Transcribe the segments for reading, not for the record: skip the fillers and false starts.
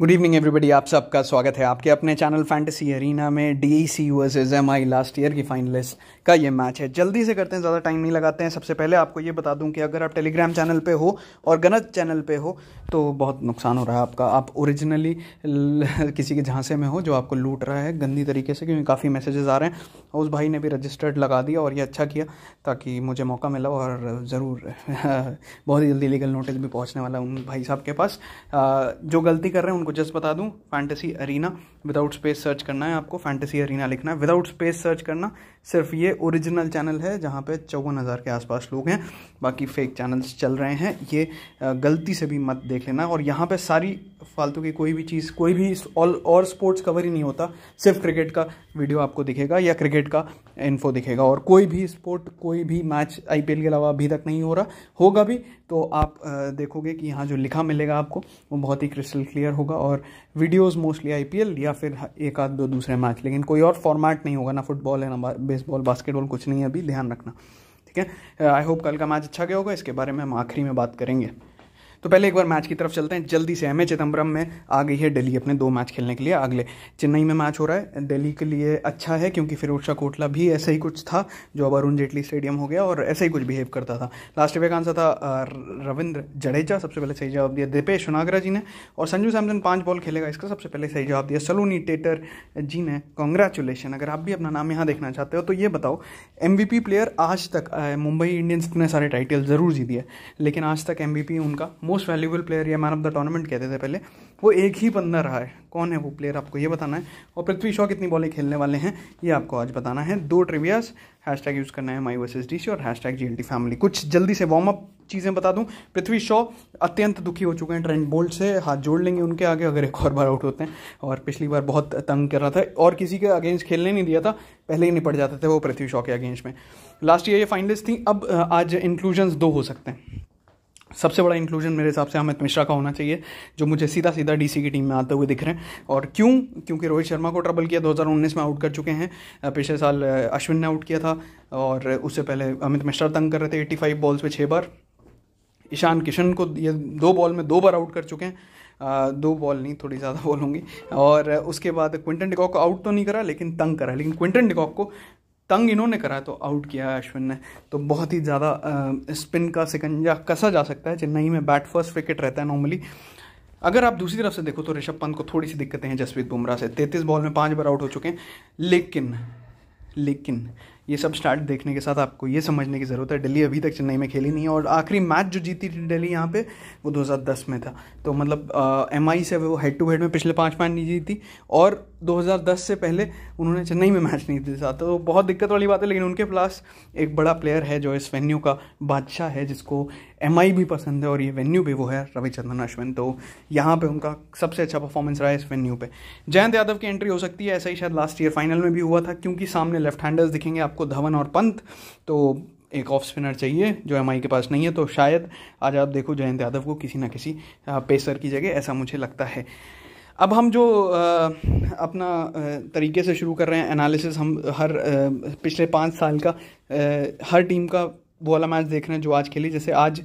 Good evening everybody, आप सबका स्वागत है आपके अपने चैनल फैंटेसी एरिना में। DC versus MI last year की फाइनलिस्ट का ये मैच है। जल्दी से करते हैं, ज़्यादा टाइम नहीं लगाते हैं। सबसे पहले आपको ये बता दूं कि अगर आप टेलीग्राम चैनल पे हो और गलत चैनल पे हो तो बहुत नुकसान हो रहा है आपका। आप ओरिजिनली किसी के झांसे में हो जो आपको लूट रहा है गंदी तरीके से, क्योंकि काफ़ी मैसेजेस आ रहे हैं। और उस भाई ने भी रजिस्टर्ड लगा दिया और ये अच्छा किया ताकि मुझे मौका मिला, और ज़रूर बहुत ही जल्दी लीगल नोटिस भी पहुँचने वाला उन भाई साहब के पास। जो गलती कर रहे हैं जस्ट बता दूं, fantasy arena without space search करना है आपको, फैंटेसी अरीना लिखना है विदाउट स्पेस सर्च करना। सिर्फ ये ओरिजिनल चैनल है जहां पे 54,000 के आसपास लोग हैं, बाकी फेक चैनल्स चल रहे हैं। ये गलती से भी मत देख लेना। और यहां पे सारी फालतू की कोई भी चीज़, कोई भी और स्पोर्ट्स कवर ही नहीं होता, सिर्फ क्रिकेट का वीडियो आपको दिखेगा या क्रिकेट का इन्फो दिखेगा। और कोई भी स्पोर्ट, कोई भी मैच आईपीएल के अलावा अभी तक नहीं हो रहा होगा भी, तो आप देखोगे कि यहाँ जो लिखा मिलेगा आपको वो बहुत ही क्रिस्टल क्लियर होगा। और वीडियोस मोस्टली आईपीएल या फिर एक आध दो दूसरे मैच, लेकिन कोई और फॉर्मेट नहीं होगा, ना फुटबॉल है ना बेसबॉल, बास्केटबॉल, कुछ नहीं है अभी, ध्यान रखना ठीक है। आई होप कल का मैच अच्छा गया होगा, इसके बारे में हम आखिरी में बात करेंगे। तो पहले एक बार मैच की तरफ चलते हैं जल्दी से। एम.ए. चिदम्बरम में आ गई है दिल्ली अपने 2 मैच खेलने के लिए। अगले चेन्नई में मैच हो रहा है, दिल्ली के लिए अच्छा है क्योंकि फिरोज शाह कोटला भी ऐसा ही कुछ था जो अब अरुण जेटली स्टेडियम हो गया और ऐसा ही कुछ बिहेव करता था। लास्ट वे का आंसर था रविंद्र जडेजा, सबसे पहले सही जवाब दिया दीपेश उग्रा जी ने, और संजू सैमसन 5 बॉल खेलेगा, इसका सबसे पहले सही जवाब दिया सलोनी टेटर जी ने। कॉन्ग्रेचुलेशन। अगर आप भी अपना नाम यहाँ देखना चाहते हो तो ये बताओ, MVP प्लेयर आज तक मुंबई इंडियंस ने सारे टाइटल ज़रूर जीती है, लेकिन आज तक MVP उनका मोस्ट वैल्यूएबल प्लेयर या मैन ऑफ द टूर्नामेंट कहते थे पहले, वो एक ही बंदा रहा है। कौन है वो प्लेयर, आपको ये बताना है। और पृथ्वी शॉ कितनी बॉलें खेलने वाले हैं ये आपको आज बताना है। 2 ट्रिवियाज हैशटैग यूज़ करना है, MIvsDC और #GLT फैमिली। कुछ जल्दी से वार्म अप चीज़ें बता दूं। पृथ्वी शॉ अत्यंत दुखी हो चुके हैं ट्रेंट बोल्ट से, हाथ जोड़ लेंगे उनके आगे अगर एक और बार आउट होते हैं। और पिछली बार बहुत तंग कर रहा था और किसी के अगेंस्ट खेलने नहीं दिया था, पहले ही निपट जाते थे वो पृथ्वी शॉ के अगेंस्ट में। लास्ट ईयर ये फाइनलिस्ट थी, अब आज इंक्लूजन्स 2 हो सकते हैं। सबसे बड़ा इंक्लूजन मेरे हिसाब से अमित मिश्रा का होना चाहिए, जो मुझे सीधा डीसी की टीम में आते हुए दिख रहे हैं। और क्यों? क्योंकि रोहित शर्मा को ट्रबल किया 2019 में, आउट कर चुके हैं। पिछले साल अश्विन ने आउट किया था और उससे पहले अमित मिश्रा तंग कर रहे थे 85 बॉल्स पे 6 बार। ईशान किशन को ये 2 बॉल में 2 बार आउट कर चुके हैं, 2 बॉल नहीं, थोड़ी ज़्यादा बॉल होंगी। और उसके बाद क्विंटन डे कॉक को आउट तो नहीं करा लेकिन तंग करा, लेकिन क्विंटन डे कॉक को तंग इन्होंने करा तो आउट किया है अश्विन ने। तो बहुत ही ज़्यादा स्पिन का सिकंजा कसा जा सकता है। चेन्नई में बैट फर्स्ट विकेट रहता है नॉर्मली। अगर आप दूसरी तरफ से देखो तो ऋषभ पंत को थोड़ी सी दिक्कतें हैं जसप्रीत बुमराह से, 33 बॉल में 5 बार आउट हो चुके हैं। लेकिन ये सब स्टार्ट देखने के साथ आपको ये समझने की ज़रूरत है, दिल्ली अभी तक चेन्नई में खेली नहीं है। और आखिरी मैच जो जीती थी दिल्ली यहाँ पे वो 2010 में था, तो मतलब MI से वो हेड टू हेड में पिछले 5 मैच नहीं जीती, और 2010 से पहले उन्होंने चेन्नई में मैच नहीं जीता, तो बहुत दिक्कत वाली बात है। लेकिन उनके पास एक बड़ा प्लेयर है जो इस वेन्यू का बादशाह है, जिसको MI भी पसंद है और ये वेन्यू भी वो है, रविचंद्रन अश्विन। तो यहाँ पर उनका सबसे अच्छा परफॉर्मेंस रहा है इस वेन्यू पर। जयंत यादव की एंट्री हो सकती है, ऐसा ही शायद लास्ट ईयर फाइनल में भी हुआ था, क्योंकि सामने लेफ्ट हैंडर्स दिखेंगे को धवन और पंत, तो एक ऑफ स्पिनर चाहिए जो MI के पास नहीं है। तो शायद आज आप देखो जयंत यादव को किसी ना किसी पेसर की जगह, ऐसा मुझे लगता है। अब हम जो अपना तरीके से शुरू कर रहे हैं एनालिसिस, हम हर पिछले 5 साल का हर टीम का वो वाला मैच देख रहे हैं जो आज खेली। जैसे आज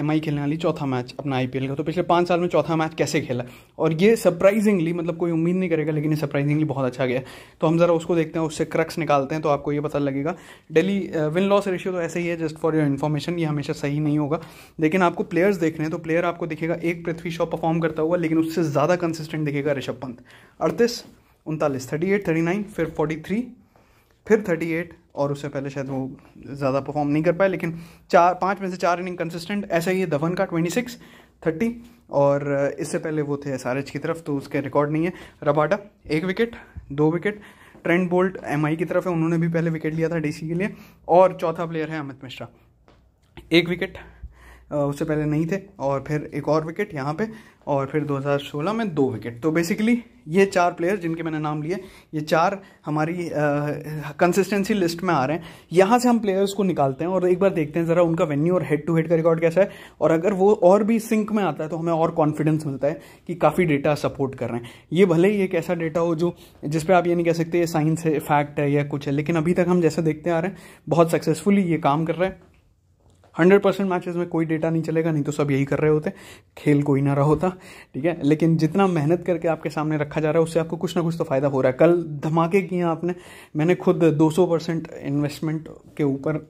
MI खेलने वाली 4था मैच अपना IPL का, तो पिछले 5 साल में 4था मैच कैसे खेला, और ये सरप्राइजिंगली, मतलब कोई उम्मीद नहीं करेगा लेकिन ये सरप्राइजिंगली बहुत अच्छा गया। तो हम ज़रा उसको देखते हैं, उससे क्रक्स निकालते हैं, तो आपको ये पता लगेगा। दिल्ली विन लॉस रेशियो तो ऐसे ही है, जस्ट फॉर योर इन्फॉर्मेशन, ये हमेशा सही नहीं होगा। लेकिन आपको प्लेयर्स देखने हैं तो प्लेयर आपको दिखेगा एक पृथ्वी शॉ परफॉर्म करता हुआ, लेकिन उससे ज़्यादा कंसिस्टेंट दिखेगा ऋषभ पंत, 38, 39, 38, 39, फिर 43, फिर 38, और उससे पहले शायद वो ज़्यादा परफॉर्म नहीं कर पाए, लेकिन 4-5 में से 4 इनिंग कंसिस्टेंट। ऐसा ही है धवन का 26, 30, और इससे पहले वो थे SRH की तरफ, तो उसके रिकॉर्ड नहीं है। Rabada 1 wicket 2 wicket. Trent Boult MI की तरफ है, उन्होंने भी पहले विकेट लिया था DC के लिए। और 4था प्लेयर है अमित मिश्रा, 1 विकेट, उससे पहले नहीं थे, और फिर एक और विकेट यहाँ पे, और फिर 2016 में 2 विकेट। तो बेसिकली ये 4 प्लेयर जिनके मैंने नाम लिए, ये 4 हमारी कंसिस्टेंसी लिस्ट में आ रहे हैं। यहाँ से हम प्लेयर्स को निकालते हैं और एक बार देखते हैं ज़रा उनका वेन्यू और हेड टू हेड का रिकॉर्ड कैसा है, और अगर वो और भी सिंक में आता है तो हमें और कॉन्फिडेंस मिलता है कि काफ़ी डेटा सपोर्ट कर रहे हैं। ये भले ही एक ऐसा डेटा हो जो जिस पर आप ये नहीं कह सकते ये साइंस है, फैक्ट है या कुछ है, लेकिन अभी तक हम जैसा देखते आ रहे हैं बहुत सक्सेसफुली ये काम कर रहे हैं। 100% मैचेस में कोई डेटा नहीं चलेगा, नहीं तो सब यही कर रहे होते, खेल कोई ना रहा होता, ठीक है। लेकिन जितना मेहनत करके आपके सामने रखा जा रहा है उससे आपको कुछ ना कुछ तो फ़ायदा हो रहा है। कल धमाके किए आपने, मैंने खुद 200% इन्वेस्टमेंट के ऊपर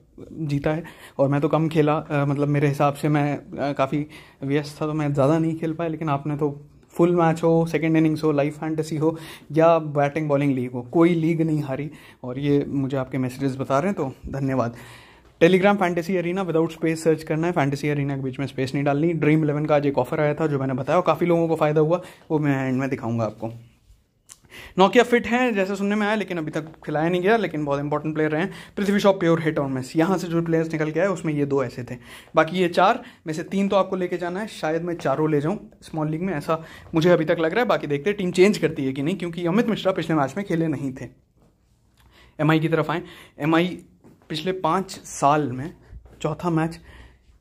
जीता है और मैं तो कम खेला, मतलब मेरे हिसाब से मैं काफ़ी व्यस्त था तो मैं ज़्यादा नहीं खेल पाया, लेकिन आपने तो फुल मैच हो, सेकंड इनिंग्स हो, लाइव फैंटेसी हो या बैटिंग बॉलिंग लीग हो, कोई लीग नहीं हारी। और ये मुझे आपके मैसेजेस बता रहे हैं, तो धन्यवाद। Telegram fantasy arena without space search करना है, फैंटेसी एरिना के बीच में स्पेस नहीं डालनी। ड्रीम11 का आज एक ऑफर आया था जो मैंने बताया, काफ़ी लोगों को फ़ायदा हुआ, वो मैं एंड में दिखाऊंगा आपको। नोकिया फिट हैं जैसे सुनने में आया, लेकिन अभी तक खिलाया नहीं गया, लेकिन बहुत इंपॉर्टेंट प्लेयर रहे हैं। पृथ्वी शॉ प्योर हिट और मिस, यहाँ से जो प्लेयर्स निकल के आए उसमें ये दो ऐसे थे, बाकी ये चार में से तीन तो आपको लेके जाना है, शायद मैं चारों ले जाऊँ स्मॉल लीग में, ऐसा मुझे अभी तक लग रहा है। बाकी देखते हैं टीम चेंज करती है कि नहीं, क्योंकि अमित मिश्रा पिछले मैच में खेले नहीं थे। MI की तरफ आए, MI पिछले 5 साल में चौथा मैच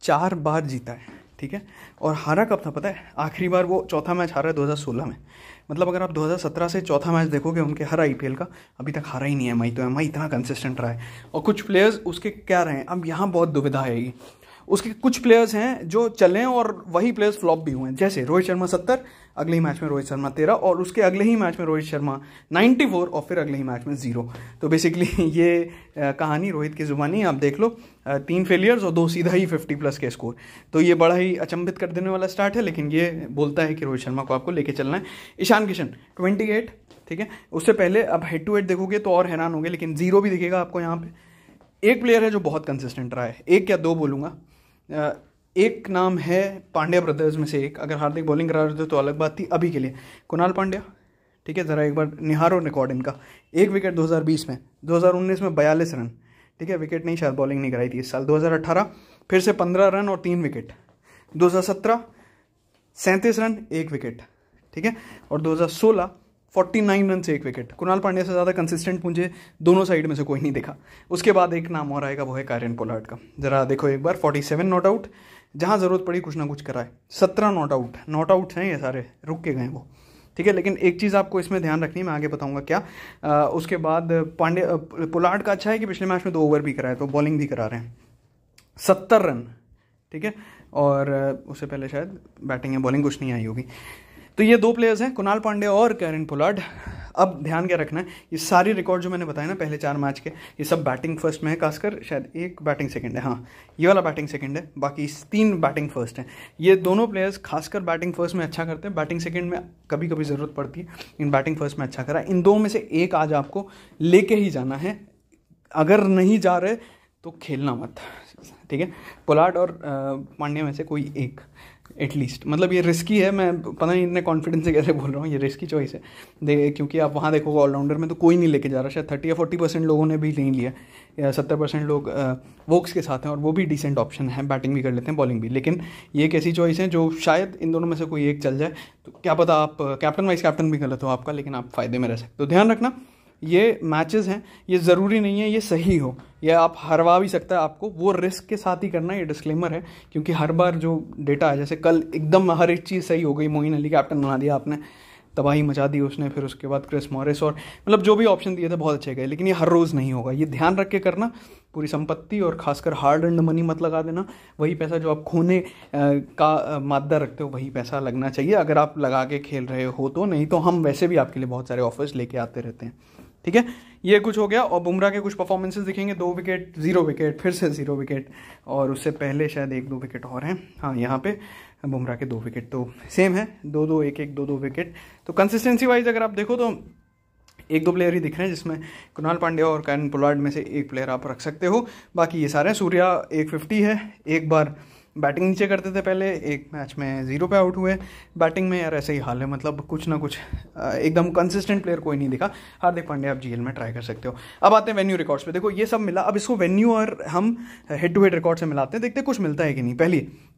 4 बार जीता है, ठीक है। और हारा कब था पता है? आखिरी बार वो चौथा मैच हारा है 2016 में। मतलब अगर आप 2017 से चौथा मैच देखोगे उनके हर IPL का, अभी तक हारा ही नहीं है MI। तो MI इतना कंसिस्टेंट रहा है और कुछ प्लेयर्स उसके क्या रहे हैं, अब यहाँ बहुत दुविधा आएगी। उसके कुछ प्लेयर्स हैं जो चले और वही प्लेयर्स फ्लॉप भी हुए हैं, जैसे रोहित शर्मा 70, अगले ही मैच में रोहित शर्मा 13 और उसके अगले ही मैच में रोहित शर्मा 94 और फिर अगले ही मैच में 0। तो बेसिकली ये कहानी रोहित की जुबानी, आप देख लो, 3 फेलियर्स और 2 सीधा ही 50+ के स्कोर। तो ये बड़ा ही अचंभित कर देने वाला स्टार्ट है, लेकिन ये बोलता है कि रोहित शर्मा को आपको लेके चलना है। ईशान किशन 28, ठीक है। उससे पहले अब हेड टू हेड देखोगे तो और हैरान होंगे, लेकिन 0 भी दिखेगा आपको। यहाँ पे एक प्लेयर है जो बहुत कंसिस्टेंट रहा है, एक या दो बोलूँगा, एक नाम है पांड्या ब्रदर्स में से एक, अगर हार्दिक बॉलिंग करा रहे थे तो अलग बात थी, अभी के लिए कुणाल पांड्या, ठीक है। ज़रा एक बार निहारो रिकॉर्ड इनका, 1 विकेट 2020 में, 2019 में 42 रन, ठीक है, विकेट नहीं, शायद बॉलिंग नहीं कराई थी इस साल। 2018 फिर से 15 रन और 3 विकेट, 2017 37 रन 1 विकेट, ठीक है, और 2016 49 रन से 1 विकेट। कुणाल पांड्या से ज़्यादा कंसिस्टेंट मुझे दोनों साइड में से कोई नहीं देखा। उसके बाद एक नाम और आएगा, वो है कायरन पोलार्ड का। जरा देखो एक बार, 47 नॉट आउट, जहाँ ज़रूरत पड़ी कुछ ना कुछ कराए, 17 नॉट आउट हैं ये सारे, रुक के गए वो, ठीक है। लेकिन एक चीज़ आपको इसमें ध्यान रखनी है, मैं आगे बताऊँगा क्या। उसके बाद पांड्या पोलार्ड का अच्छा है कि पिछले मैच में 2 ओवर भी कराए, तो बॉलिंग भी करा रहे हैं, 70 रन, ठीक है, और उससे पहले शायद बैटिंग या बॉलिंग कुछ नहीं आई होगी। तो ये दो प्लेयर्स हैं, कुणाल पांड्या और कायरन पोलार्ड। अब ध्यान क्या रखना है, ये सारे रिकॉर्ड जो मैंने बताया ना पहले 4 मैच के, ये सब बैटिंग फर्स्ट में है, खासकर शायद एक बैटिंग सेकंड है, हाँ ये वाला बैटिंग सेकंड है, बाकी 3 बैटिंग फर्स्ट हैं। ये दोनों प्लेयर्स खासकर बैटिंग फर्स्ट में अच्छा करते हैं, बैटिंग सेकंड में कभी कभी ज़रूरत पड़ती है, इन बैटिंग फर्स्ट में अच्छा करा। इन दो में से एक आज आपको लेके ही जाना है, अगर नहीं जा रहे तो खेलना मत, ठीक है। पोलार्ड और पांड्या में से कोई एक एटलीस्ट, मतलब ये रिस्की है, मैं पता नहीं इतने कॉन्फिडेंस से कैसे बोल रहा हूँ, ये रिस्की चॉइस है क्योंकि आप वहाँ देखोगे ऑलराउंडर में तो कोई नहीं लेके जा रहा, शायद 30 या 40% लोगों ने भी नहीं लिया, या 70% लोग वोक्स के साथ हैं और वो भी डिसेंट ऑप्शन है, बैटिंग भी कर लेते हैं बॉलिंग भी। लेकिन ये एक ऐसी चॉइस है जो शायद इन दोनों में से कोई एक चल जाए तो क्या पता आप कैप्टन वाइस कैप्टन भी गलत हो आपका, लेकिन आप फ़ायदे में रह सकते। तो ध्यान रखना ये मैचेस हैं, ये ज़रूरी नहीं है ये सही हो, या आप हरवा भी सकता है आपको, वो रिस्क के साथ ही करना, ये डिस्क्लेमर है। क्योंकि हर बार जो डेटा है, जैसे कल एकदम हर एक चीज़ सही हो गई, मोइन अली कैप्टन बना दिया आपने, तबाही मचा दी उसने, फिर उसके बाद क्रिस मॉरिस और मतलब जो भी ऑप्शन दिए थे बहुत अच्छे गए, लेकिन ये हर रोज़ नहीं होगा, ये ध्यान रख के करना। पूरी संपत्ति और खासकर हार्ड एंड मनी मत लगा देना, वही पैसा जो आप खोने का मादा रखते हो वही पैसा लगना चाहिए, अगर आप लगा के खेल रहे हो तो, नहीं तो हम वैसे भी आपके लिए बहुत सारे ऑफर्स लेके आते रहते हैं, ठीक है। ये कुछ हो गया, और बुमराह के कुछ परफॉर्मेंसेस दिखेंगे, 2 विकेट 0 विकेट फिर से 0 विकेट, और उससे पहले शायद 1-2 विकेट और हैं, हाँ यहाँ पे बुमराह के 2 विकेट तो सेम है, 2-2 1-1 2-2 विकेट। तो कंसिस्टेंसी वाइज अगर आप देखो तो 1-2 प्लेयर ही दिख रहे हैं, जिसमें कुणाल पांड्या और कायरन पोलार्ड में से एक प्लेयर आप रख सकते हो, बाकी ये सारे। सूर्या 150 है, एक बार बैटिंग नीचे करते थे पहले, एक मैच में 0 पे आउट हुए, बैटिंग में यार ऐसे ही हाल है, मतलब कुछ ना कुछ एकदम कंसिस्टेंट प्लेयर कोई नहीं दिखा। हार्दिक पांड्या आप GL में ट्राई कर सकते हो। अब आते हैं वेन्यू रिकॉर्ड्स पे, देखो ये सब मिला, अब इसको वेन्यू और हम हेड टू हेड रिकॉर्ड से मिलाते हैं, देखते हैं कुछ मिलता है कि नहीं।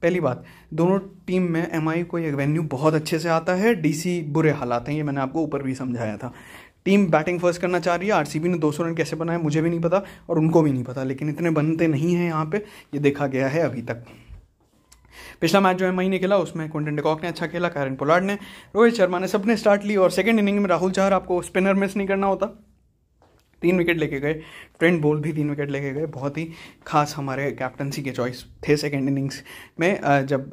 पहली बात, दोनों टीम में MI को एक वेन्यू बहुत अच्छे से आता है, DC बुरे हालात हैं, ये मैंने आपको ऊपर भी समझाया था। टीम बैटिंग फर्स्ट करना चाह रही है, RCB ने 200 रन कैसे बनाए मुझे भी नहीं पता और उनको भी नहीं पता, लेकिन इतने बनते नहीं हैं यहाँ पे, ये देखा गया है अभी तक। पिछला मैच जो MI ने खेला उसमें क्विंटन डे कॉक ने अच्छा खेला, कायरन पोलार्ड ने, रोहित शर्मा ने, सबने स्टार्ट ली, और सेकंड इनिंग में राहुल चाहर, आपको स्पिनर मिस नहीं करना होता, तीन विकेट लेके गए, ट्रेंट बोल्ट भी 3 विकेट लेके गए, बहुत ही खास हमारे कैप्टनसी के चॉइस थे सेकेंड इनिंग्स में जब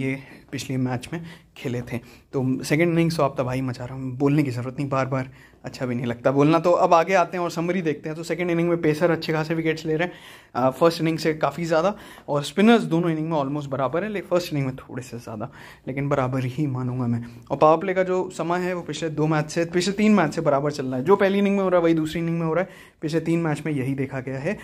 ये पिछले मैच में खेले थे। तो सेकेंड इनिंग्स तो आप तबाही मचा रहा हूँ, बोलने की ज़रूरत नहीं, बार बार अच्छा भी नहीं लगता बोलना। तो अब आगे आते हैं और समरी देखते हैं। तो सेकेंड इनिंग में पेसर अच्छे खासे विकेट्स ले रहे हैं फर्स्ट इनिंग से काफ़ी ज़्यादा, और स्पिनर्स दोनों इनिंग में ऑलमोस्ट बराबर है, लेकिन फर्स्ट इनिंग में थोड़े से ज़्यादा, लेकिन बराबर ही मानूंगा मैं। और पावर प्ले का जो समय है वो पिछले 3 मैच से बराबर चल रहा है, जो पहली इनिंग में हो रहा है वही दूसरी इनिंग में हो रहा है। पिछले 3 मैच में यही देखा गया है,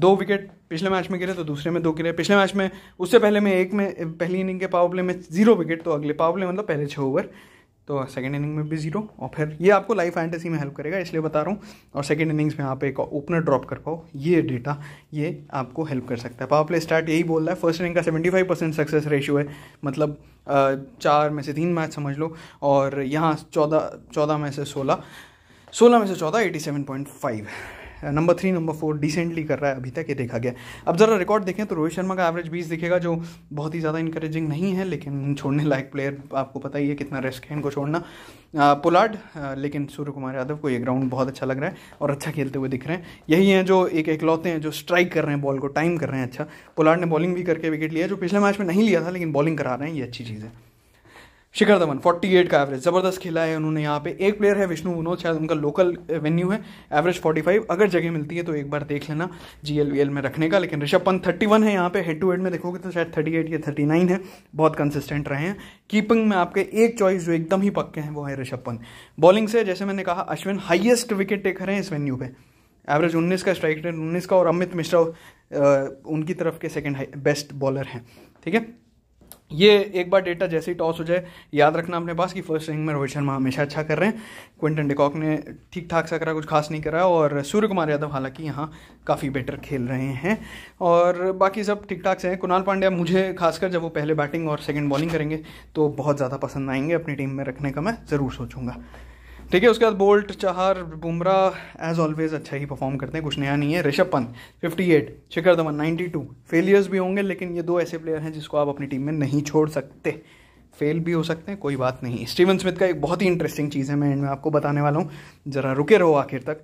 2 विकेट पिछले मैच में गिरे तो दूसरे में 2 गिरे, पिछले मैच में उससे पहले में एक में पहली इनिंग के पावर प्ले में 0 विकेट, तो अगले पावर प्ले मतलब पहले 6 ओवर तो सेकेंड इनिंग में भी 0। और फिर ये आपको लाइव फैंटेसी में हेल्प करेगा, इसलिए बता रहा हूँ। और सेकेंड इनिंग्स में आप एक ओपनर ड्रॉप कर पाओ, ये डेटा ये आपको हेल्प कर सकता है। पावर प्ले स्टार्ट यही बोल रहा है, फर्स्ट इनिंग का 75% सक्सेस रेशियो है, मतलब 4 में से 3 मैच समझ लो, और यहाँ 16 में से 14 87.5। नंबर 3 नंबर 4 डिसेंटली कर रहा है अभी तक, ये देखा गया। अब ज़रा रिकॉर्ड देखें तो रोहित शर्मा का एवरेज 20 दिखेगा, जो बहुत ही ज़्यादा इंकरेजिंग नहीं है, लेकिन छोड़ने लायक प्लेयर, आपको पता ही है कितना रिस्क है इनको छोड़ना। पोलार्ड लेकिन सूर्यकुमार यादव को ये ग्राउंड बहुत अच्छा लग रहा है और अच्छा खेलते हुए दिख रहे हैं। यही हैं जो इकलौते हैं जो स्ट्राइक कर रहे हैं, बॉल को टाइम कर रहे हैं। अच्छा, पोलार्ड ने बॉलिंग भी करके विकेट लिया, जो पिछले मैच में नहीं लिया था, लेकिन बॉलिंग करा रहे हैं, ये अच्छी चीज़ है। शिखर धवन 48 का एवरेज ज़बरदस्त खेला है उन्होंने। यहाँ पे एक प्लेयर है विष्णु विनोद, शायद उनका लोकल वेन्यू है, एवरेज 45, अगर जगह मिलती है तो एक बार देख लेना GLVL में रखने का। लेकिन ऋषभ पंत 31 है यहाँ पे, हेड टू हेड में देखोगे तो शायद 38 या 39 है, बहुत कंसिस्टेंट रहे हैं। कीपिंग में आपके एक चॉइस जो एकदम ही पक्के हैं वो है ऋषभ पंत। बॉलिंग से जैसे मैंने कहा अश्विन हाइएस्ट विकेट टेकर हैं इस वेन्यू पे, एवरेज 19 का, स्ट्राइक रेट 19 का, और अमित मिश्रा उनकी तरफ के सेकेंड बेस्ट बॉलर हैं। ठीक है, ये एक बार डेटा जैसे ही टॉस हो जाए याद रखना अपने पास कि फर्स्ट इनिंग में रोहित शर्मा हमेशा अच्छा कर रहे हैं। क्विंटन डे कॉक ने ठीक ठाक सा करा, कुछ खास नहीं करा, और सूर्यकुमार यादव हालांकि यहाँ काफ़ी बेटर खेल रहे हैं, और बाकी सब ठीक ठाक से हैं। कुणाल पांड्या मुझे खासकर जब वो पहले बैटिंग और सेकेंड बॉलिंग करेंगे तो बहुत ज़्यादा पसंद आएंगे, अपनी टीम में रखने का मैं ज़रूर सोचूंगा। ठीक है, उसके बाद Boult, Chahar, Bumrah as always अच्छा ही परफॉर्म करते हैं, कुछ नया नहीं है। ऋषभ पंत 58, शिखर धवन 92। फेलियर्स भी होंगे, लेकिन ये 2 ऐसे प्लेयर हैं जिसको आप अपनी टीम में नहीं छोड़ सकते, फेल भी हो सकते हैं, कोई बात नहीं। स्टीवन स्मिथ का एक बहुत ही इंटरेस्टिंग चीज़ है, मैं इनमें आपको बताने वाला हूँ, जरा रुके रहो आखिर तक,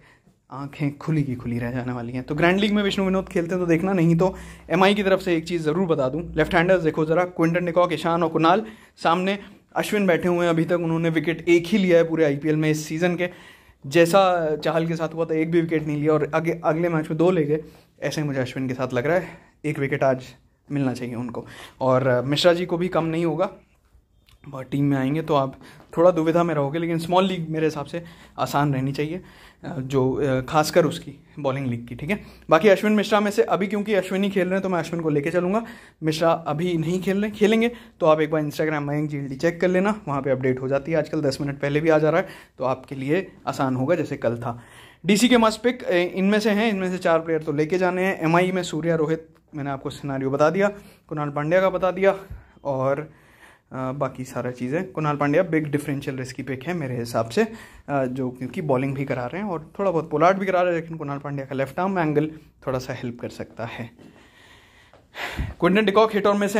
आंखें खुली की खुली रह जाने वाली हैं। तो ग्रैंड लीग में विष्णु विनोद खेलते हैं तो देखना, नहीं तो MI की तरफ से एक चीज़ ज़रूर बता दूँ, लेफ्ट हैंडर्स देखो ज़रा, क्विंटन डे कॉक, ईशान और कुणाल, सामने अश्विन बैठे हुए हैं, अभी तक उन्होंने विकेट एक ही लिया है पूरे IPL में इस सीज़न के, जैसा चहल के साथ हुआ था एक भी विकेट नहीं लिया, और अगले मैच में 2 ले गए, ऐसे ही मुझे अश्विन के साथ लग रहा है, 1 विकेट आज मिलना चाहिए उनको, और मिश्रा जी को भी कम नहीं होगा, बट टीम में आएंगे तो आप थोड़ा दुविधा में रहोगे, लेकिन स्मॉल लीग मेरे हिसाब से आसान रहनी चाहिए, जो खासकर उसकी बॉलिंग लीग की। ठीक है, बाकी अश्विन मिश्रा में से अभी क्योंकि अश्विन ही खेल रहे हैं तो मैं अश्विन को लेके चलूँगा, मिश्रा अभी नहीं खेल रहे, खेलेंगे तो आप एक बार इंस्टाग्राम MIvsDC चेक कर लेना, वहाँ पे अपडेट हो जाती है आजकल, 10 मिनट पहले भी आ जा रहा है, तो आपके लिए आसान होगा जैसे कल था। DC के मस्ट पिक इनमें से हैं, इनमें से 4 प्लेयर तो लेके जाने हैं। MI में सूर्या, रोहित, मैंने आपको सिनारियो बता दिया, कुणाल पांड्या का बता दिया, और बाकी सारा चीज़ें। Krunal Pandya big differential risky pick है मेरे हिसाब से, जो क्योंकि बॉलिंग भी करा रहे हैं और थोड़ा बहुत पोलार्ड भी करा रहे हैं, लेकिन कुणाल पांड्या का लेफ्ट आर्म एंगल थोड़ा सा हेल्प कर सकता है। क्विंटन डे कॉक हिटर में से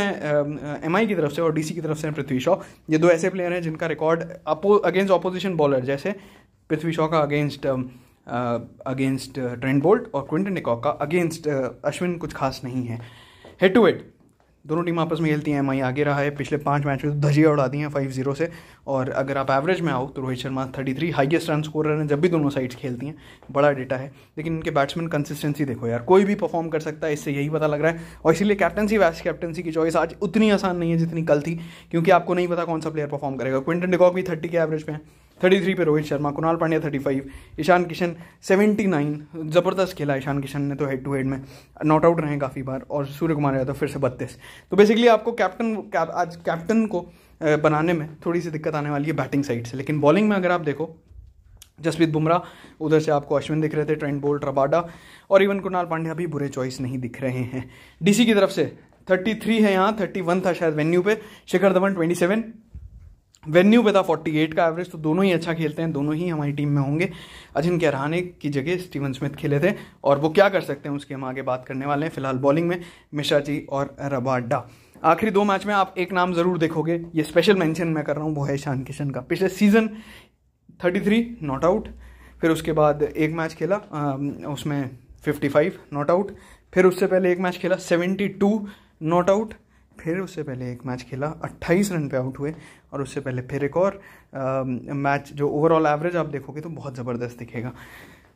MI की तरफ से और DC की तरफ से पृथ्वी शॉ, ये 2 ऐसे प्लेयर हैं जिनका रिकॉर्ड अगेंस्ट अपोजिशन बॉलर, जैसे पृथ्वी शॉ का अगेंस्ट ट्रेंट बोल्ट और क्विंटन डे कॉक का अगेंस्ट अश्विन कुछ खास नहीं है। हेड टू हेड दोनों टीम आपस में खेलती हैं, MI आगे रहा है, पिछले 5 मैच में तो धजिया उड़ा दी हैं 5-0 से, और अगर आप एवरेज में आओ तो Rohit Sharma 33 highest run scorer हैं जब भी दोनों साइड्स खेलती हैं, बड़ा डेटा है। लेकिन इनके बैट्समैन कंसिस्टेंसी देखो यार, कोई भी परफॉर्म कर सकता है, इससे यही पता लग रहा है, और इसीलिए कैप्टनसी वाइस कैप्टनसी की चॉइस आज उतनी आसान नहीं है जितनी कल थी, क्योंकि आपको नहीं पता कौन सा प्लेयर परफॉर्म करेगा। क्विंटन डे कॉक भी 30 के एवरेज पे है, 33 पे रोहित शर्मा, कुणाल पांड्या 35, ईशान किशन 79, ज़बरदस्त खेला ईशान किशन ने तो हेड टू हेड में, नॉट आउट रहे हैं काफ़ी बार, और सूर्यकुमार यादव फिर से 32। तो बेसिकली आपको आज कैप्टन को बनाने में थोड़ी सी दिक्कत आने वाली है बैटिंग साइड से, लेकिन बॉलिंग में अगर आप देखो जसप्रीत बुमराह, उधर से आपको अश्विन दिख रहे थे, ट्रेंट बोल्ट, रबाडा और इवन कुणाल पांड्या भी बुरे चॉइस नहीं दिख रहे हैं। DC की तरफ से 33 है यहाँ, 31 था शायद वेन्यू पे, शिखर धवन 27, वेन्यू पे था 48 का एवरेज, तो दोनों ही अच्छा खेलते हैं, दोनों ही हमारी टीम में होंगे। अजिंक्य रहाणे की जगह स्टीवन स्मिथ खेले थे और वो क्या कर सकते हैं उसकी हम आगे बात करने वाले हैं। फिलहाल बॉलिंग में मिश्रा जी और रबाडा। आखिरी 2 मैच में आप एक नाम ज़रूर देखोगे, ये स्पेशल मेंशन मैं कर रहा हूँ, वो है ईशान किशन का। पिछले सीज़न 33 नॉट आउट, फिर उसके बाद एक मैच खेला उसमें 55 नॉट आउट, फिर उससे पहले एक मैच खेला 72 नॉट आउट, फिर उससे पहले एक मैच खेला 28 रन पे आउट हुए, और उससे पहले फिर एक और मैच। जो ओवरऑल एवरेज आप देखोगे तो बहुत ज़बरदस्त दिखेगा।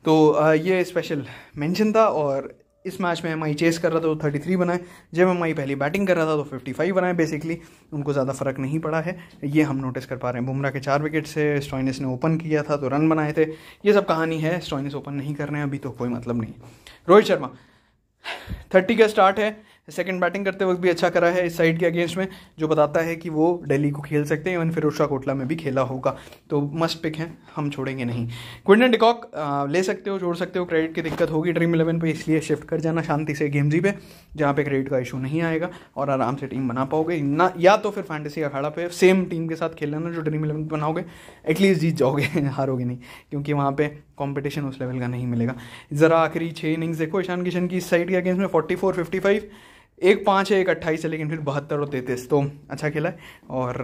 तो ये स्पेशल मेंशन था। और इस मैच में एमआई चेस कर रहा था तो 33 बनाए, जब एमआई पहली बैटिंग कर रहा था तो 55 बनाए। बेसिकली उनको ज़्यादा फ़र्क नहीं पड़ा है, ये हम नोटिस कर पा रहे हैं। बुमराह के 4 विकेट से स्टॉइनिस ने ओपन किया था तो रन बनाए थे। ये सब कहानी है, स्टॉइनिस ओपन नहीं कर रहे हैं अभी तो कोई मतलब नहीं। रोहित शर्मा 30 का स्टार्ट है, सेकंड बैटिंग करते वक्त भी अच्छा करा है इस साइड के अगेंस्ट में, जो बताता है कि वो दिल्ली को खेल सकते हैं। इवन फिरोज शाह कोटला में भी खेला होगा, तो मस्ट पिक है, हम छोड़ेंगे नहीं। क्विंटन डे कॉक ले सकते हो, छोड़ सकते हो, क्रेडिट की दिक्कत होगी ड्रीम11 पे, इसलिए शिफ्ट कर जाना शांति से गेमजी पे जहाँ पे क्रेडिट का इशू नहीं आएगा और आराम से टीम बना पाओगे ना। या तो फिर फैंटेसी अखाड़ा पे सेम टीम के साथ खेल लेना जो ड्रीम11 बनाओगे, एटलीस्ट जीत जाओगे, हारोगे नहीं, क्योंकि वहाँ पर कॉम्पिटिशन उस लेवल का नहीं मिलेगा। ज़रा आखिरी 6 इनिंग्स देखो ईशान किशन की इस साइड के अगेंस्ट में 44, 55, एक 5 है, एक 28 है, लेकिन फिर 72 और 33, तो अच्छा खेला है। और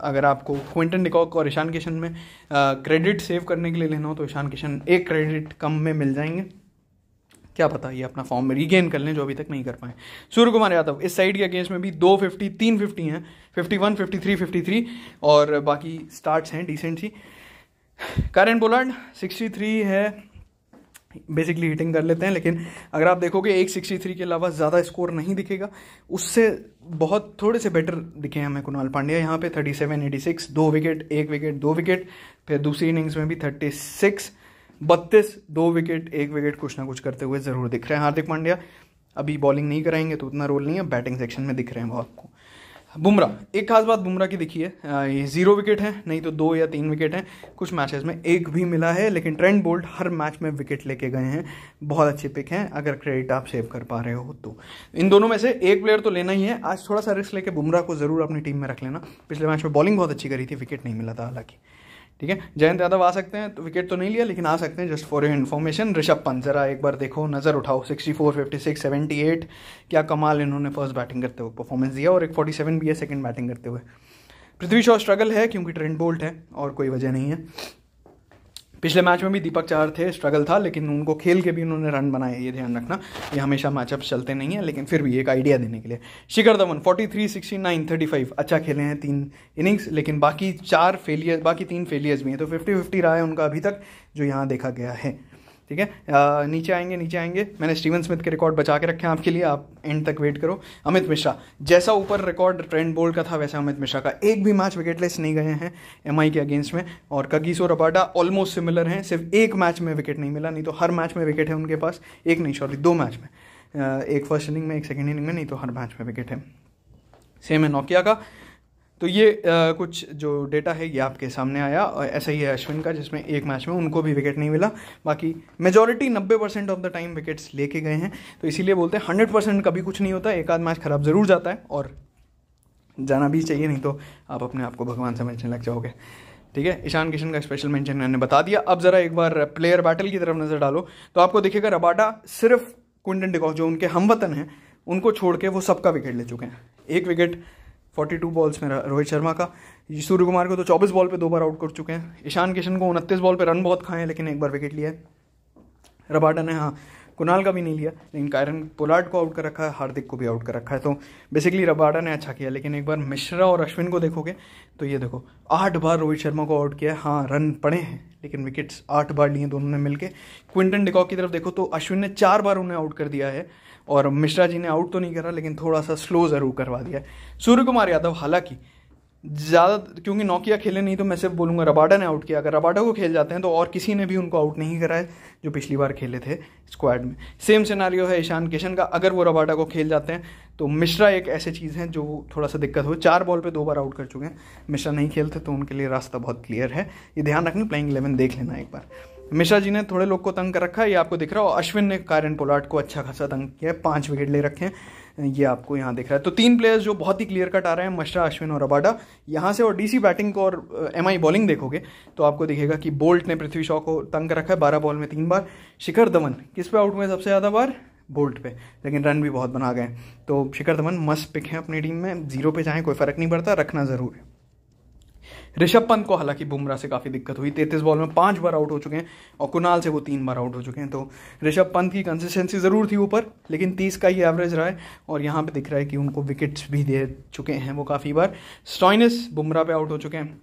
अगर आपको क्विंटन डे कॉक और ईशान किशन में क्रेडिट सेव करने के लिए लेना हो तो ईशान किशन एक क्रेडिट कम में मिल जाएंगे, क्या पता ये अपना फॉर्म रीगेन कर लें जो अभी तक नहीं कर पाए। सूर्यकुमार यादव इस साइड के अगेंस्ट में भी 2 50, 3 50 हैं, 51, 53, 53 और बाकी स्टार्ट्स हैं डिसेंट सी। कीरन पोलार्ड 63 है, बेसिकली हिटिंग कर लेते हैं, लेकिन अगर आप देखोगे 163 के अलावा ज़्यादा स्कोर नहीं दिखेगा। उससे बहुत थोड़े से बेटर दिखे हमें कुणाल पांड्या यहाँ पे 37, 86, 2 विकेट, 1 विकेट, 2 विकेट, फिर दूसरी इनिंग्स में भी 36, 32, 2 विकेट, 1 विकेट, कुछ ना कुछ करते हुए ज़रूर दिख रहे हैं। हार्दिक पांड्या अभी बॉलिंग नहीं कराएंगे तो उतना रोल नहीं है, बैटिंग सेक्शन में दिख रहे हैं वो आपको। बुमराह, एक खास बात बुमराह की दिखी है, ये 0 विकेट है, नहीं तो 2 या 3 विकेट हैं, कुछ मैचेस में 1 भी मिला है, लेकिन ट्रेंट बोल्ट हर मैच में विकेट लेके गए हैं। बहुत अच्छे पिक हैं अगर क्रेडिट आप सेव कर पा रहे हो तो। इन दोनों में से एक प्लेयर तो लेना ही है। आज थोड़ा सा रिस्क लेके बुमराह को ज़रूर अपनी टीम में रख लेना, पिछले मैच में बॉलिंग बहुत अच्छी करी थी, विकेट नहीं मिला था हालांकि, ठीक है। जयंत यादव आ सकते हैं, तो विकेट तो नहीं लिया लेकिन आ सकते हैं, just for your information. Rishabh Pant जरा एक बार देखो, नज़र उठाओ, 64, 56, 78, क्या कमाल इन्होंने फर्स्ट बैटिंग करते हुए परफॉर्मेंस दिया, और एक 47 भी है सेकंड बैटिंग करते हुए। पृथ्वी शॉ स्ट्रगल है क्योंकि ट्रेंट बोल्ट है और कोई वजह नहीं है। पिछले मैच में भी दीपक चार थे, स्ट्रगल था, लेकिन उनको खेल के भी उन्होंने रन बनाए, ये ध्यान रखना। ये हमेशा मैचअप्स चलते नहीं है, लेकिन फिर भी एक आइडिया देने के लिए। शिखर धवन 43, 69, 35 अच्छा खेले हैं 3 इनिंग्स, लेकिन बाकी 4 फेलियर्स, बाकी 3 फेलियर्स भी हैं, तो 50-50 रहा है उनका अभी तक जो यहाँ देखा गया है, ठीक है। नीचे आएंगे। मैंने स्टीवन स्मिथ के रिकॉर्ड बचा के रखे हैं आपके लिए, आप एंड तक वेट करो। अमित मिश्रा, जैसा ऊपर रिकॉर्ड ट्रेंट बोल्ट का था वैसा अमित मिश्रा का, 1 भी मैच विकेटलेस नहीं गए हैं एमआई के अगेंस्ट में। और कगिसो रबाडा ऑलमोस्ट सिमिलर हैं, सिर्फ 1 मैच में विकेट नहीं मिला, नहीं तो हर मैच में विकेट है उनके पास, 2 मैच में, एक 1st इनिंग में, एक 2nd इनिंग में, नहीं तो हर मैच में विकेट है। सेम है नोकिया का। तो ये कुछ जो डेटा है ये आपके सामने आया। ऐसा ही है अश्विन का, जिसमें 1 मैच में उनको भी विकेट नहीं मिला, बाकी majority 90% of the time wickets लेके गए हैं। तो इसीलिए बोलते हैं 100% कभी कुछ नहीं होता, एक आध मैच खराब ज़रूर जाता है, और जाना भी चाहिए, नहीं तो आप अपने आप को भगवान समझने लग जाओगे, ठीक है। ईशान किशन का स्पेशल मेंशन मैंने बता दिया। अब ज़रा एक बार प्लेयर बैटल की तरफ नज़र डालो तो आपको दिखेगा रबाडा सिर्फ क्विंटन डे कॉक जो उनके हमवतन हैं उनको छोड़ के वो सबका विकेट ले चुके हैं। 1 विकेट 42 बॉल्स में रोहित शर्मा का। सूर्य कुमार को तो 24 बॉल पे 2 बार आउट कर चुके हैं। ईशान किशन को 29 बॉल पे रन बहुत खाए हैं लेकिन 1 बार विकेट लिया है। रबाडा ने हाँ कुणाल का भी नहीं लिया, लेकिन कीरन पोलार्ड को आउट कर रखा है, हार्दिक को भी आउट कर रखा है। तो बेसिकली रबाडा ने अच्छा किया, लेकिन एक बार मिश्रा और अश्विन को देखोगे तो ये देखो 8 बार रोहित शर्मा को आउट किया है। हाँ रन पड़े हैं लेकिन विकेट्स 8 बार लिए दोनों ने मिलके। क्विंटन डे कॉक की तरफ देखो तो अश्विन ने 4 बार उन्हें आउट कर दिया है और मिश्रा जी ने आउट तो नहीं करा लेकिन थोड़ा सा स्लो ज़रूर करवा दिया। सूर्यकुमार यादव हालांकि ज़्यादा क्योंकि नोकिया खेले नहीं तो मैं सिर्फ बोलूँगा रबाडा ने आउट किया। अगर रबाडा को खेल जाते हैं तो और किसी ने भी उनको आउट नहीं कराया जो पिछली बार खेले थे स्क्वाड में। सेम सिनारियो है ईशान किशन का, अगर वो रबाडा को खेल जाते हैं तो मिश्रा एक ऐसी चीज़ है जो थोड़ा सा दिक्कत हो। 4 बॉल पे 2 बार आउट कर चुके हैं, मिश्रा नहीं खेलते तो उनके लिए रास्ता बहुत क्लियर है, ये ध्यान रखना। प्लेइंग 11 देख लेना एक बार। मिश्रा जी ने थोड़े लोग को तंग कर रखा है, ये आपको दिख रहा है। और अश्विन ने कीरन पोलार्ड को अच्छा खासा तंग किया है, 5 विकेट ले रखे हैं, ये आपको यहाँ दिख रहा है। तो 3 प्लेयर्स जो बहुत ही क्लियर कट आ रहे हैं, मिश्रा, अश्विन और रबाडा यहाँ से। और डीसी बैटिंग को और एमआई बॉलिंग देखोगे तो आपको दिखेगा कि बोल्ट ने पृथ्वी शॉ को तंग कर रखा है 12 बॉल में 3 बार। शिखर धवन किस पे आउट हुए सबसे ज़्यादा बार? बोल्ट पे, लेकिन रन भी बहुत बना गए। तो शिखर धवन मस्त पिक हैं अपनी टीम में, 0 पे जाएँ कोई फ़र्क नहीं पड़ता, रखना ज़रूर है। ऋषभ पंत को हालांकि बुमराह से काफ़ी दिक्कत हुई, 33 बॉल में 5 बार आउट हो चुके हैं और कुणाल से वो 3 बार आउट हो चुके हैं। तो ऋषभ पंत की कंसिस्टेंसी ज़रूर थी ऊपर, लेकिन 30 का ही एवरेज रहा है और यहाँ पे दिख रहा है कि उनको विकेट्स भी दे चुके हैं वो काफ़ी बार। स्टॉइनिस बुमराह पे आउट हो चुके हैं,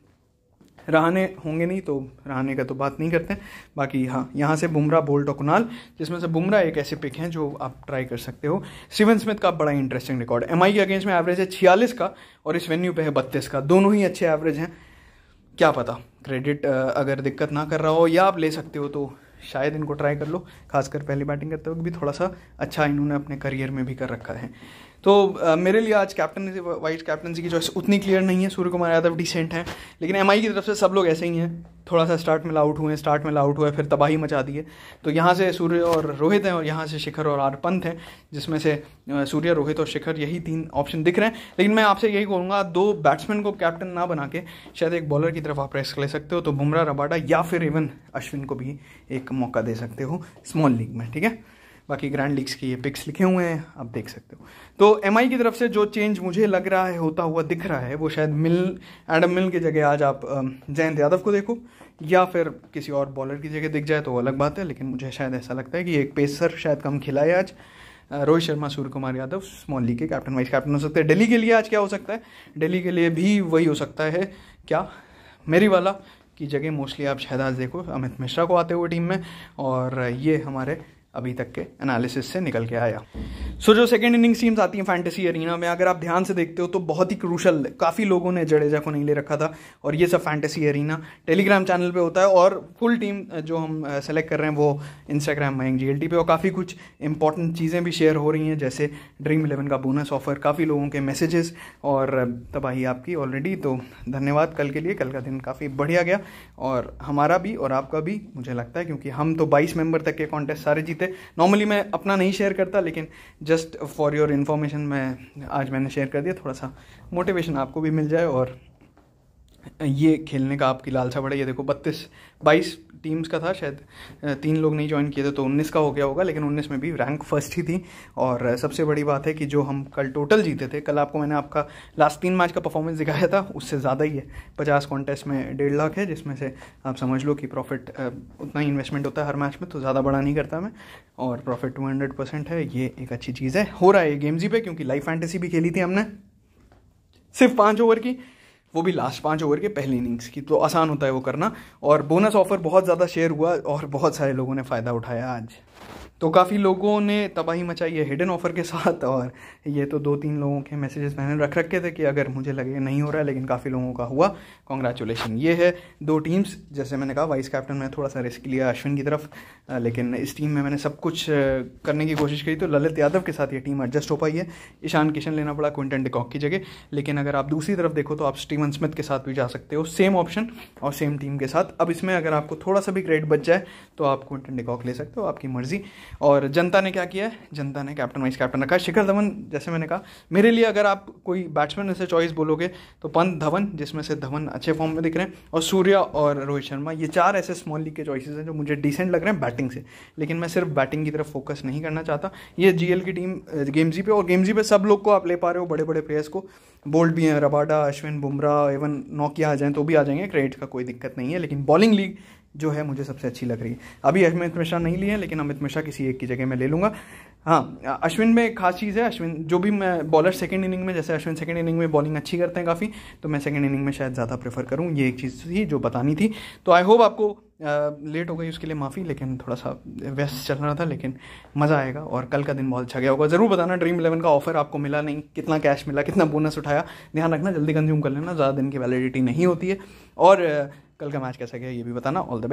रहाने होंगे नहीं तो रहाने का तो बात नहीं करते। बाकी हाँ, यहाँ से बुमराह, बोल्ट और कुणाल, जिसमें से बुमराह एक ऐसे पिक हैं जो आप ट्राई कर सकते हो। स्टीवन स्मिथ का बड़ा इंटरेस्टिंग रिकॉर्ड, एमआई के अगेंस्ट में एवरेज है 46 का और इस वेन्यू पे है 32 का, दोनों ही अच्छे एवरेज हैं। क्या पता क्रेडिट अगर दिक्कत ना कर रहा हो या आप ले सकते हो तो शायद इनको ट्राई कर लो, खासकर पहली बैटिंग करते वक्त भी थोड़ा सा अच्छा इन्होंने अपने करियर में भी कर रखा है। तो मेरे लिए आज कैप्टन वाइस कैप्टनसी की चॉइस उतनी क्लियर नहीं है। सूर्यकुमार यादव डिसेंट हैं, लेकिन एमआई की तरफ से सब लोग ऐसे ही हैं, थोड़ा सा स्टार्ट में आउट हुए फिर तबाही मचा दी है। तो यहाँ से सूर्य और रोहित हैं और यहाँ से शिखर और आर पंत हैं, जिसमें से सूर्य, रोहित और शिखर यही 3 ऑप्शन दिख रहे हैं। लेकिन मैं आपसे यही कहूँगा, 2 बैट्समैन को कैप्टन ना बना के शायद एक बॉलर की तरफ आप रिस्क ले सकते हो, तो बुमराह, रबाडा या फिर इवन अश्विन को भी एक मौका दे सकते हो स्मॉल लीग में, ठीक है। बाकी ग्रैंड लीग्स की ये पिक्स लिखे हुए हैं, आप देख सकते हो। तो एमआई की तरफ से जो चेंज मुझे लग रहा है होता हुआ दिख रहा है, वो शायद एडम मिल की जगह आज आप जयंत यादव को देखो या फिर किसी और बॉलर की जगह दिख जाए तो अलग बात है, लेकिन मुझे शायद ऐसा लगता है कि एक पेसर शायद कम खिला है आज। रोहित शर्मा, सूर्यकुमार यादव स्मॉल लीग के कैप्टन वाइस कैप्टन हो सकते हैं। दिल्ली के लिए आज क्या हो सकता है? दिल्ली के लिए भी वही हो सकता है क्या मेरी वाला की जगह मोस्टली आप शायद आज देखो अमित मिश्रा को आते हुए टीम में, और ये हमारे अभी तक के एनालिसिस से निकल के आया। सो जो सेकेंड इनिंग्स टीम्स आती हैं फैंटेसी एरिना में, अगर आप ध्यान से देखते हो तो बहुत ही क्रूशल, काफ़ी लोगों ने जडेजा को नहीं ले रखा था और ये सब फैंटेसी एरिना टेलीग्राम चैनल पे होता है और फुल टीम जो हम सेलेक्ट कर रहे हैं वो इंस्टाग्राम मयंक GLT पे, और काफ़ी कुछ इंपॉर्टेंट चीज़ें भी शेयर हो रही हैं जैसे Dream11 का बोनस ऑफर, काफ़ी लोगों के मैसेजेस और तबाही आपकी ऑलरेडी। तो धन्यवाद कल के लिए, कल का दिन काफ़ी बढ़िया गया और हमारा भी और आपका भी मुझे लगता है, क्योंकि हम तो 22 मेंबर तक के कॉन्टेस्ट सारे जीते। नॉर्मली मैं अपना नहीं शेयर करता, लेकिन जस्ट फॉर योर इन्फॉर्मेशन मैंने शेयर कर दिया, थोड़ा सा मोटिवेशन आपको भी मिल जाए और ये खेलने का आपकी लालसा बढ़े। ये देखो 22 टीम्स का था, शायद 3 लोग नहीं ज्वाइन किए थे तो 19 का हो गया होगा, लेकिन 19 में भी रैंक फर्स्ट ही थी। और सबसे बड़ी बात है कि जो हम कल टोटल जीते थे, कल आपको मैंने आपका लास्ट 3 मैच का परफॉर्मेंस दिखाया था, उससे ज़्यादा ही है। 50 कॉन्टेस्ट में 1.5 लाख है, जिसमें से आप समझ लो कि प्रॉफिट उतना ही इन्वेस्टमेंट होता है हर मैच में, तो ज़्यादा बड़ा नहीं करता मैं, और प्रॉफिट 200% है। ये एक अच्छी चीज़ है, हो रहा है गेम्स ही पे, क्योंकि लाइव फैंटेसी भी खेली थी हमने सिर्फ 5 ओवर की, वो भी लास्ट 5 ओवर के पहली इनिंग्स की, तो आसान होता है वो करना। और बोनस ऑफर बहुत ज़्यादा शेयर हुआ और बहुत सारे लोगों ने फ़ायदा उठाया आज, तो काफ़ी लोगों ने तबाही मचाई है हिडन ऑफर के साथ। और ये तो 2-3 लोगों के मैसेजेस मैंने रख रखे थे कि अगर मुझे लगे नहीं हो रहा है, लेकिन काफ़ी लोगों का हुआ, कॉन्ग्रेचुलेशन। ये है 2 टीम्स, जैसे मैंने कहा वाइस कैप्टन में थोड़ा सा रिस्क लिया अश्विन की तरफ, लेकिन इस टीम में मैंने सब कुछ करने की कोशिश की, तो ललित यादव के साथ ये टीम एडजस्ट हो पाई है। ईशान किशन लेना पड़ा क्विंटन डे कॉक की जगह, लेकिन अगर आप दूसरी तरफ देखो तो आप स्टीवन स्मिथ के साथ भी जा सकते हो, सेम ऑप्शन और सेम टीम के साथ। अब इसमें अगर आपको थोड़ा सा भी क्रेडिट बच जाए तो आप क्विंटन डे कॉक ले सकते हो, आपकी मर्जी। और जनता ने क्या किया है, जनता ने कैप्टन वाइस कैप्टन रखा है शिखर धवन। जैसे मैंने कहा मेरे लिए अगर आप कोई बैट्समैन से चॉइस बोलोगे तो पंत, धवन, जिसमें से धवन अच्छे फॉर्म में दिख रहे हैं, और सूर्या और रोहित शर्मा, ये 4 ऐसे स्मॉल लीग के चॉइसेस हैं जो मुझे डिसेंट लग रहे हैं बैटिंग से। लेकिन मैं सिर्फ बैटिंग की तरफ फोकस नहीं करना चाहता। ये GL की टीम गेमजी पे, और गेमजी पे सब लोग को आप ले पा रहे हो, बड़े बड़े प्लेयर्स को, बोल्ट भी हैं, रबाडा, अश्विन, बुमराह, इवन नॉकिया आ जाएँ तो भी आ जाएंगे, क्रेडिट का कोई दिक्कत नहीं है। लेकिन बॉलिंग लीग जो है मुझे सबसे अच्छी लग रही है। अभी अमित मिश्रा नहीं लिए, लेकिन अमित मिश्रा किसी एक की जगह मैं ले लूँगा। हाँ, अश्विन में एक खास चीज़ है, अश्विन जो भी मैं बॉलर सेकंड इनिंग में, जैसे अश्विन सेकंड इनिंग में बॉलिंग अच्छी करते हैं काफ़ी, तो मैं सेकंड इनिंग में शायद ज़्यादा प्रेफर करूँ। ये एक चीज़ थी जो बतानी थी। तो आई होप आपको लेट हो गई उसके लिए माफ़ी, लेकिन थोड़ा सा व्यस्त चल रहा था, लेकिन मज़ा आएगा और कल का दिन बहुत अच्छा गया होगा। ज़रूर बताना Dream11 का ऑफर आपको मिला नहीं, कितना कैश मिला, कितना बोनस उठाया। ध्यान रखना, जल्दी कंज्यूम कर लेना, ज़्यादा दिन की वैलिडिटी नहीं होती है। और कल का मैच कैसा गया ये भी बताना। All the best.